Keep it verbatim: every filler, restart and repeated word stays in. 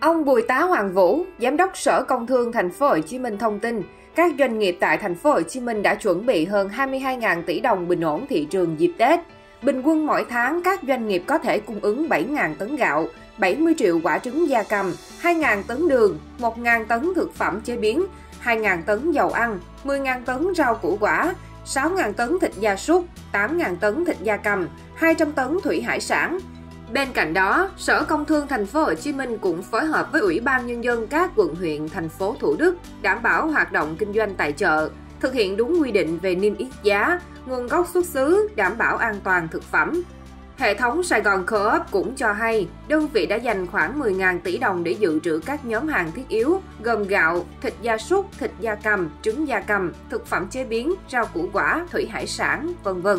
Ông Bùi Tá Hoàng Vũ, Giám đốc Sở Công Thương thành phố Hồ Chí Minh thông tin, các doanh nghiệp tại thành phố Hồ Chí Minh đã chuẩn bị hơn hai mươi hai nghìn tỷ đồng bình ổn thị trường dịp Tết. Bình quân mỗi tháng, các doanh nghiệp có thể cung ứng bảy nghìn tấn gạo, bảy mươi triệu quả trứng gia cầm, hai nghìn tấn đường, một nghìn tấn thực phẩm chế biến, hai nghìn tấn dầu ăn, mười nghìn tấn rau củ quả, sáu nghìn tấn thịt gia súc, tám nghìn tấn thịt gia cầm, hai trăm tấn thủy hải sản. Bên cạnh đó, Sở Công Thương thành phố Hồ Chí Minh cũng phối hợp với Ủy ban Nhân dân các quận huyện, thành phố Thủ Đức đảm bảo hoạt động kinh doanh tại chợ, thực hiện đúng quy định về niêm yết giá, nguồn gốc xuất xứ, đảm bảo an toàn thực phẩm. Hệ thống Sài Gòn Co-op cũng cho hay, đơn vị đã dành khoảng mười nghìn tỷ đồng để dự trữ các nhóm hàng thiết yếu, gồm gạo, thịt gia súc, thịt gia cầm, trứng gia cầm, thực phẩm chế biến, rau củ quả, thủy hải sản, vân vân